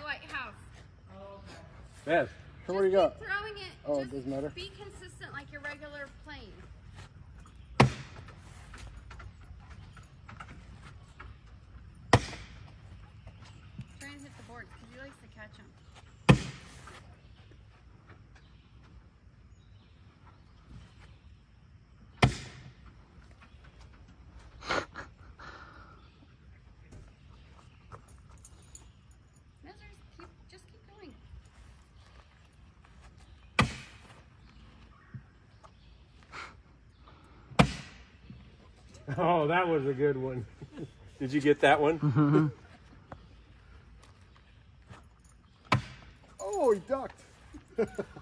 my lighthouse. Oh, okay. Yes. So where do you go? Throwing it. Oh, it doesn't matter. Be consistent like your regular plane. Try and hit the boards because he likes to catch them. Oh, that was a good one. Did you get that one? Mm-hmm. Oh, he ducked.